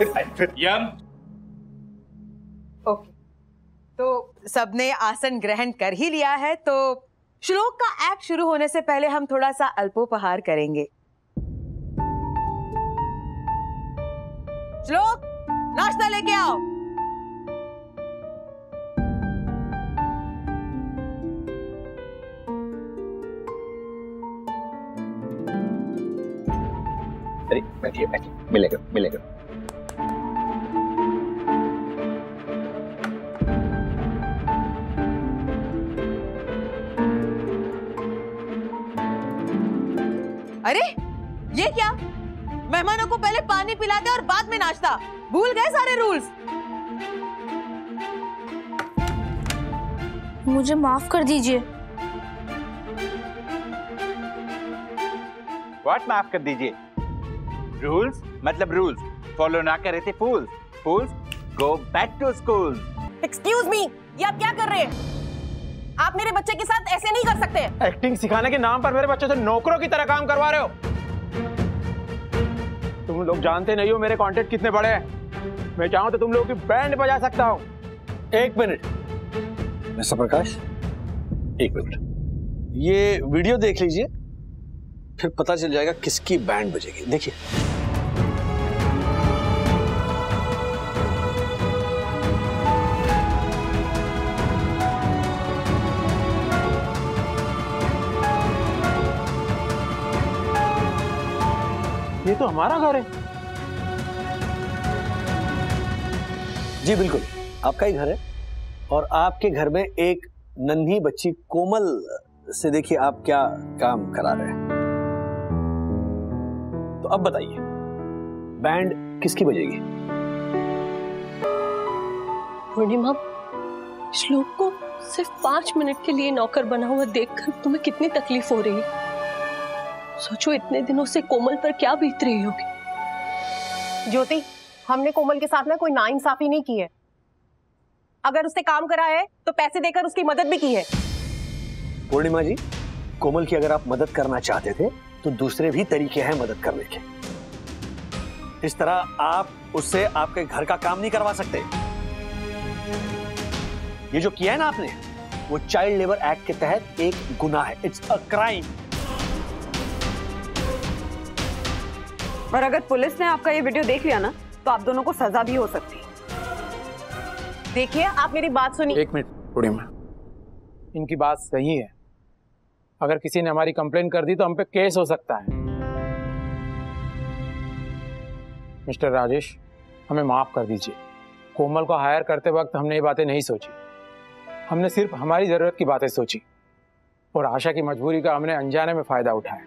Okay. तो सबने आसन ग्रहण कर ही लिया है, तो श्लोक का एक्ट शुरू होने से पहले हम थोड़ा सा अल्पोपहार करेंगे। श्लोक, नाश्ता लेके आओ। अरे बैठिए बैठिए, मिलेगा मिलेगा। अरे ये क्या, मेहमानों को पहले पानी पिलाते और बाद में नाश्ता, भूल गए सारे रूल्स। मुझे माफ कर दीजिए। व्हाट माफ कर दीजिए? रूल्स मतलब रूल्स फॉलो ना कर रहे थे fools. Fools go back to school. Excuse me, ये आप क्या कर रहे हैं? आप मेरे बच्चे के साथ ऐसे नहीं कर सकते। एक्टिंग सिखाने के नाम पर मेरे बच्चों से नौकरों की तरह काम करवा रहे हो। तुम लोग जानते नहीं हो मेरे कॉन्टेक्ट कितने बड़े हैं। मैं चाहूं तो तुम लोगों की बैंड बजा सकता हूं। एक मिनट मिस्टर प्रकाश, एक मिनट, ये वीडियो देख लीजिए फिर पता चल जाएगा किसकी बैंड बजेगी। देखिए ये तो हमारा घर है। जी बिल्कुल, आपका ही घर है और आपके घर में एक नन्ही बच्ची कोमल से देखिए आप क्या काम करा रहे हैं। तो अब बताइए बैंड किसकी बजेगी? पूर्णिमा, श्लोक को सिर्फ 5 मिनट के लिए नौकर बना हुआ देखकर तुम्हें कितनी तकलीफ हो रही है। सोचो इतने दिनों से कोमल पर क्या बीत रही होगी। ज्योति, हमने कोमल के साथ ना कोई नाइंसाफी नहीं की है। अगर उससे काम करा है तो पैसे देकर उसकी मदद भी की है। पूर्णिमा जी, कोमल की अगर आप मदद करना चाहते थे तो दूसरे भी तरीके हैं मदद करने के। इस तरह आप उससे आपके घर का काम नहीं करवा सकते। ये जो किया है ना आपने, वो चाइल्ड लेबर एक्ट के तहत एक गुनाह है। It's a crime. और अगर पुलिस ने आपका ये वीडियो देख लिया ना तो आप दोनों को सजा भी हो सकती है। देखिए, आप मेरी बात सुनिए। एक मिनट पूर्णिमा, इनकी बात सही है। अगर किसी ने हमारी कंप्लेन कर दी तो हम पे केस हो सकता है। मिस्टर राजेश, हमें माफ कर दीजिए। कोमल को हायर करते वक्त हमने ये बातें नहीं सोची। हमने सिर्फ हमारी जरूरत की बातें सोची और आशा की मजबूरी का हमने अनजाने में फायदा उठाया।